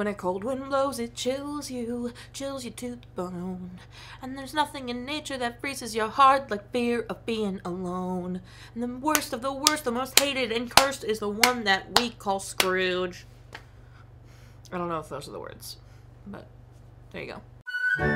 When a cold wind blows, it chills you to the bone. And there's nothing in nature that freezes your heart like fear of being alone. And the worst of the worst, the most hated and cursed, is the one that we call Scrooge. I don't know if those are the words, but there you go.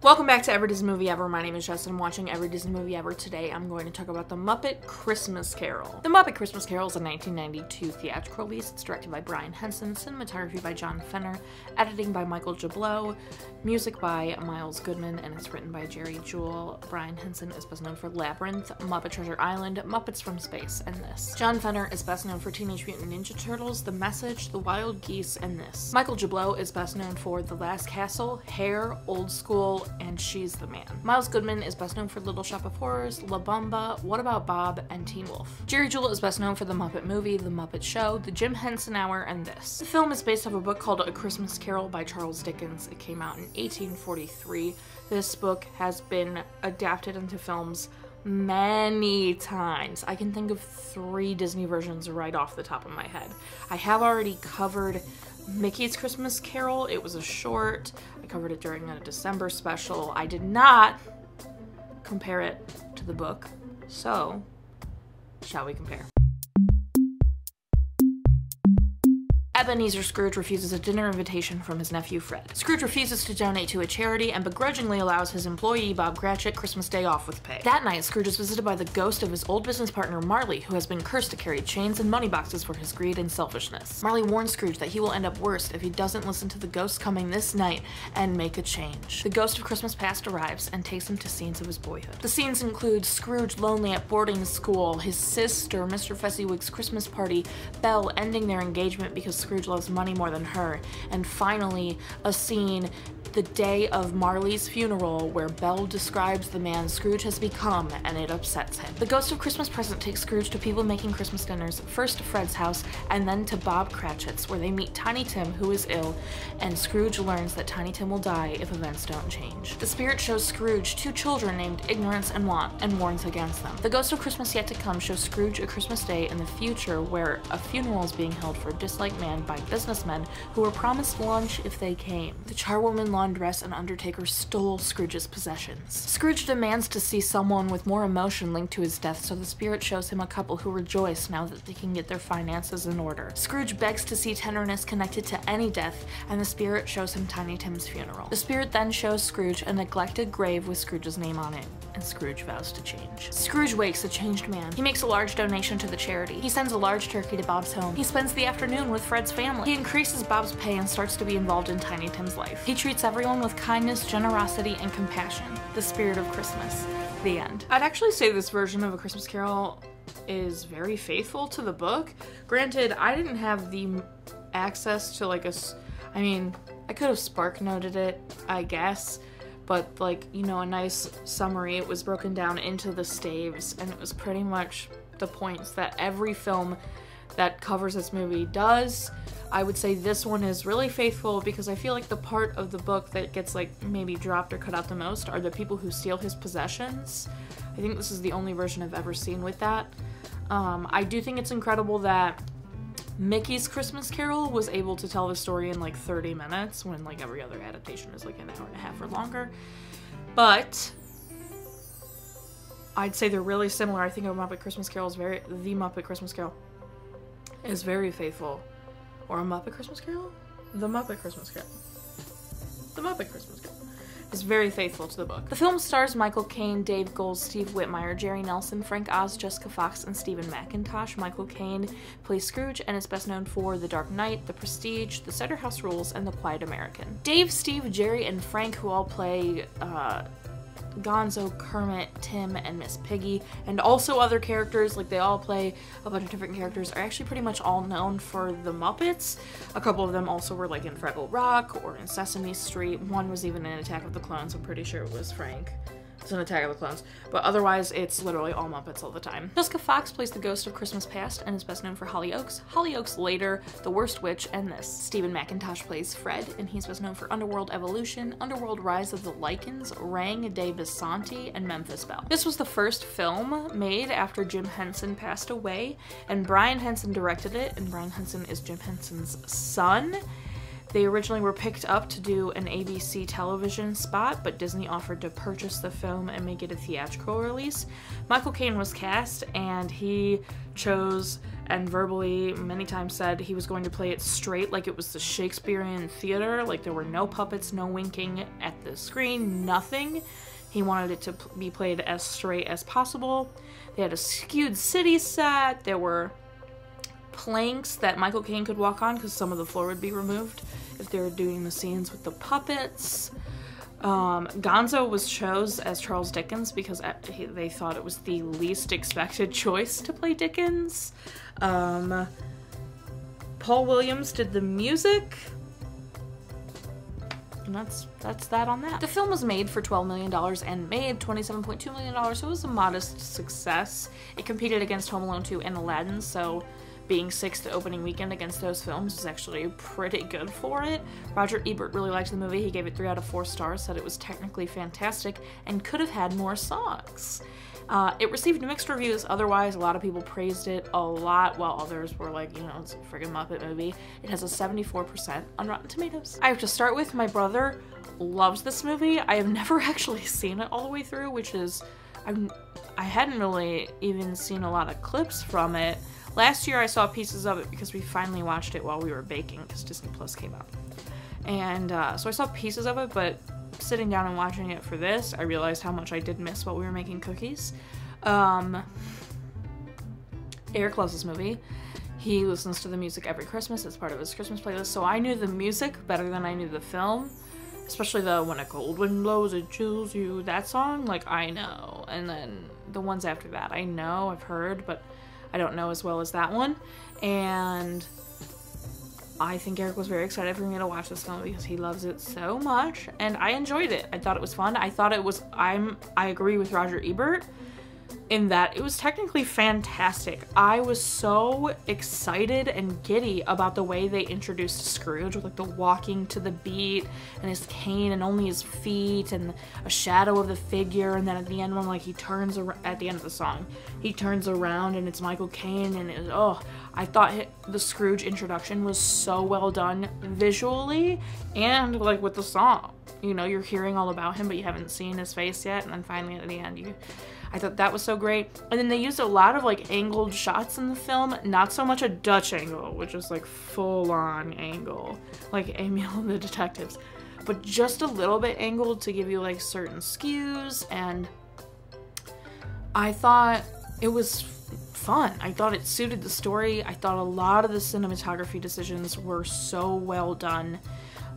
Welcome back to Every Disney Movie Ever. My name is Jess and I'm watching Every Disney Movie Ever. Today I'm going to talk about The Muppet Christmas Carol. The Muppet Christmas Carol is a 1992 theatrical release. It's directed by Brian Henson, cinematography by John Fenner, editing by Michael Jablow, music by Miles Goodman, and it's written by Jerry Juhl. Brian Henson is best known for Labyrinth, Muppet Treasure Island, Muppets from Space, and this. John Fenner is best known for Teenage Mutant Ninja Turtles, The Message, The Wild Geese, and this. Michael Jablow is best known for The Last Castle, Hair, Old School, and She's the Man. Miles Goodman is best known for Little Shop of Horrors, La Bamba, What About Bob, and Teen Wolf. Jerry Juhl is best known for The Muppet Movie, The Muppet Show, The Jim Henson Hour, and this. The film is based off a book called A Christmas Carol by Charles Dickens. It came out in 1843. This book has been adapted into films many times. I can think of 3 Disney versions right off the top of my head. I have already covered Mickey's Christmas Carol. It was a short. I covered it during a December special. I did not compare it to the book. So, shall we compare? Ebenezer Scrooge refuses a dinner invitation from his nephew Fred. Scrooge refuses to donate to a charity and begrudgingly allows his employee Bob Cratchit Christmas Day off with pay. That night, Scrooge is visited by the ghost of his old business partner Marley, who has been cursed to carry chains and money boxes for his greed and selfishness. Marley warns Scrooge that he will end up worse if he doesn't listen to the ghost coming this night and make a change. The ghost of Christmas past arrives and takes him to scenes of his boyhood. The scenes include Scrooge lonely at boarding school, his sister, Mr. Fezziwig's Christmas party, Belle ending their engagement because Scrooge loves money more than her, and finally a scene the day of Marley's funeral where Belle describes the man Scrooge has become and it upsets him. The ghost of Christmas present takes Scrooge to people making Christmas dinners, first to Fred's house and then to Bob Cratchit's, where they meet Tiny Tim, who is ill, and Scrooge learns that Tiny Tim will die if events don't change. The spirit shows Scrooge 2 children named Ignorance and Want and warns against them. The ghost of Christmas yet to come shows Scrooge a Christmas day in the future where a funeral is being held for a disliked man by businessmen who were promised lunch if they came. The charwoman, laundress, and undertaker stole Scrooge's possessions. Scrooge demands to see someone with more emotion linked to his death, so the spirit shows him a couple who rejoice now that they can get their finances in order. Scrooge begs to see tenderness connected to any death, and the spirit shows him Tiny Tim's funeral. The spirit then shows Scrooge a neglected grave with Scrooge's name on it, and Scrooge vows to change. Scrooge wakes a changed man. He makes a large donation to the charity. He sends a large turkey to Bob's home. He spends the afternoon with Fred's family. He increases Bob's pay and starts to be involved in Tiny Tim's life. He treats everyone with kindness, generosity, and compassion. The spirit of Christmas. The end. I'd actually say this version of A Christmas Carol is very faithful to the book. Granted, I didn't have the access to I mean, I could have spark noted it, I guess, but a nice summary. It was broken down into the staves and it was pretty much the points that every film that covers this movie does. I would say this one is really faithful because I feel like the part of the book that gets maybe dropped or cut out the most are the people who steal his possessions. I think this is the only version I've ever seen with that. I do think it's incredible that Mickey's Christmas Carol was able to tell the story in 30 minutes when every other adaptation is an hour and a half or longer. But I'd say they're really similar. I think The Muppet Christmas Carol is very faithful. Or A Muppet Christmas Carol? The Muppet Christmas Carol. The Muppet Christmas Carol is very faithful to the book. The film stars Michael Caine, David Goelz, Steve Whitmire, Jerry Nelson, Frank Oz, Jessica Fox, and Steven Mackintosh. Michael Caine plays Scrooge and is best known for The Dark Knight, The Prestige, The Cider House Rules, and The Quiet American. Dave, Steve, Jerry, and Frank, who all play Gonzo, Kermit, Tim, and Miss Piggy, and also other characters, they all play a bunch of different characters, are actually pretty much all known for The Muppets. A couple of them also were in Fraggle Rock or in Sesame Street. One was even in Attack of the Clones. I'm pretty sure it was Frank. It's an Attack of the Clones. But otherwise, it's literally all Muppets all the time. Jessica Fox plays the ghost of Christmas past and is best known for Hollyoaks, Hollyoaks Later, The Worst Witch, and this. Steven Mackintosh plays Fred, and he's best known for Underworld Evolution, Underworld Rise of the Lycans, Rang de Bisanti, and Memphis Belle. This was the first film made after Jim Henson passed away, and Brian Henson directed it, and Brian Henson is Jim Henson's son. They originally were picked up to do an ABC television spot, but Disney offered to purchase the film and make it a theatrical release. Michael Caine was cast, and he chose and verbally many times said he was going to play it straight, like it was the Shakespearean theater, like there were no puppets, no winking at the screen, nothing. He wanted it to be played as straight as possible. They had a skewed city set. There were planks that Michael Caine could walk on because some of the floor would be removed if they were doing the scenes with the puppets. Gonzo was chose as Charles Dickens because they thought it was the least expected choice to play Dickens. Paul Williams did the music. And that's that on that. The film was made for $12 million and made $27.2 million, so it was a modest success. It competed against Home Alone 2 and Aladdin, so being sixth opening weekend against those films was actually pretty good for it. Roger Ebert really liked the movie. He gave it 3 out of 4 stars, said it was technically fantastic and could have had more songs. It received mixed reviews otherwise. A lot of people praised it a lot, while others were like, you know, it's a friggin' Muppet movie. It has a 74% on Rotten Tomatoes. I have to start with, my brother loves this movie. I have never actually seen it all the way through, which is, I hadn't really even seen a lot of clips from it. Last year I saw pieces of it because we finally watched it while we were baking, because Disney Plus came out. And so I saw pieces of it, but sitting down and watching it for this, I realized how much I did miss while we were making cookies. Erik loves this movie. He listens to the music every Christmas. It's part of his Christmas playlist. So I knew the music better than I knew the film, especially the When a Cold Wind Blows, It Chills You, that song, like I know. And then the ones after that, I know, I've heard, but I don't know as well as that one. And I think Erik was very excited for me to watch this film because he loves it so much, and I enjoyed it. I thought it was fun. I thought it was, I agree with Roger Ebert in that it was technically fantastic. I was so excited and giddy about the way they introduced Scrooge with like the walking to the beat and his cane and only his feet and a shadow of the figure, and then at the end when like he turns around, at the end of the song, he turns around and it's Michael Caine, and it was, oh, I thought the Scrooge introduction was so well done visually and like with the song. You know, you're hearing all about him, but you haven't seen his face yet, and then finally at the end, I thought that was so great. And then they used a lot of like angled shots in the film, not so much a Dutch angle, which is like full-on angle, like Emil and the Detectives, but just a little bit angled to give you like certain skews, and I thought it was fun. I thought it suited the story. I thought a lot of the cinematography decisions were so well done.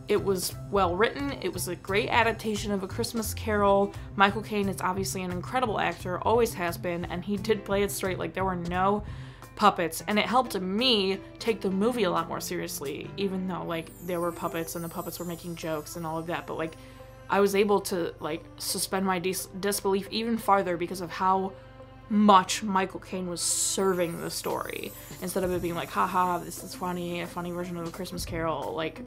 It was well written. It was a great adaptation of A Christmas Carol. Michael Caine is obviously an incredible actor, always has been, and he did play it straight. Like, there were no puppets, and it helped me take the movie a lot more seriously, even though, like, there were puppets and the puppets were making jokes and all of that, but, like, I was able to, like, suspend my disbelief even farther because of how much Michael Caine was serving the story, instead of it being like, haha, this is funny, a funny version of A Christmas Carol, like,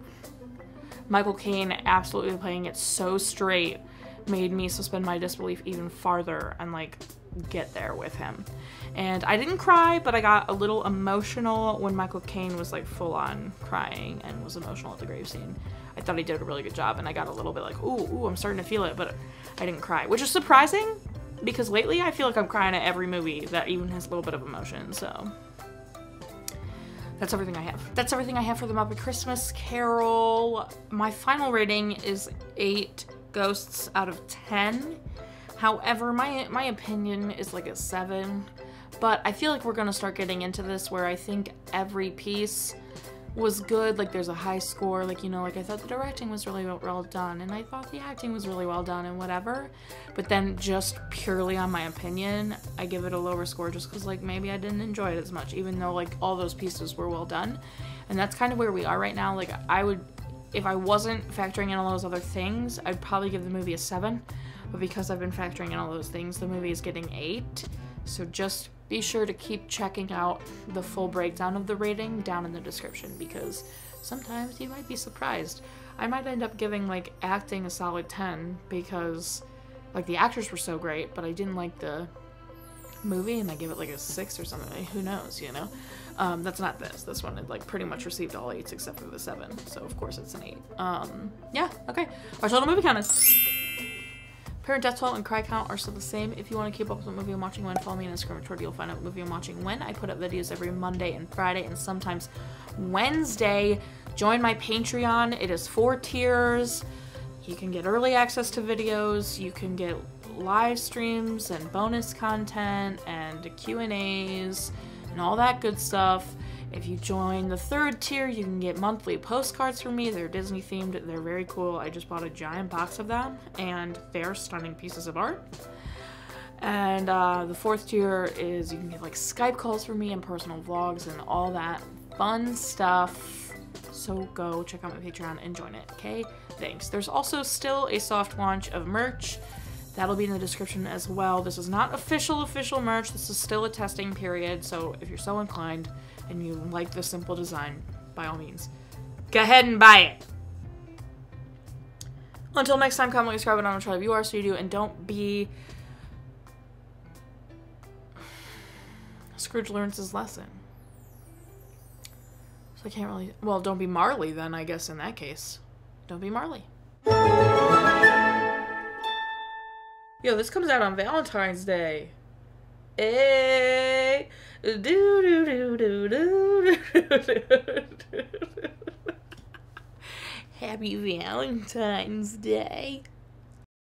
Michael Caine absolutely playing it so straight made me suspend my disbelief even farther and like get there with him. And I didn't cry, but I got a little emotional when Michael Caine was like full on crying and was emotional at the grave scene. I thought he did a really good job, and I got a little bit like, ooh, I'm starting to feel it, but I didn't cry, which is surprising because lately I feel like I'm crying at every movie that even has a little bit of emotion, so. That's everything I have. That's everything I have for The Muppet Christmas Carol. My final rating is 8 ghosts out of 10. However, my opinion is like a 7, but I feel like we're gonna start getting into this where I think every piece was good. Like, there's a high score, like, you know, like I thought the directing was really well done, and I thought the acting was really well done and whatever, but then just purely on my opinion, I give it a lower score just because, like, maybe I didn't enjoy it as much, even though, like, all those pieces were well done. And that's kind of where we are right now. Like, I would, if I wasn't factoring in all those other things, I'd probably give the movie a 7, but because I've been factoring in all those things, the movie is getting 8. So just be sure to keep checking out the full breakdown of the rating down in the description, because sometimes you might be surprised. I might end up giving, like, acting a solid 10 because, like, the actors were so great, but I didn't like the movie and I gave it like a 6 or something. Like, who knows, you know? That's not this. This one had, like, pretty much received all 8s except for the 7. So of course it's an 8. Yeah, okay. Our total movie count is... Parent death toll and cry count are still the same. If you want to keep up with what movie I'm watching when, follow me on Instagram and Twitter. You'll find out what movie I'm watching when. I put up videos every Monday and Friday and sometimes Wednesday. Join my Patreon. It is 4 tiers. You can get early access to videos. You can get live streams and bonus content and Q&As and all that good stuff. If you join the 3rd tier, you can get monthly postcards from me. They're Disney themed. They're very cool. I just bought a giant box of them and they're stunning pieces of art. And the 4th tier is you can get, like, Skype calls from me and personal vlogs and all that fun stuff. So go check out my Patreon and join it, okay? Thanks. There's also still a soft launch of merch. That'll be in the description as well. This is not official merch. This is still a testing period. So if you're so inclined and you like the simple design, by all means, go ahead and buy it. Until next time, comment, subscribe, and I'm gonna try to view our studio, and don't be... Scrooge learns his lesson. So I can't really... Well, don't be Marley then, I guess, in that case. Don't be Marley. Yo, this comes out on Valentine's Day. Hey, do do do do do do. Happy Valentine's Day.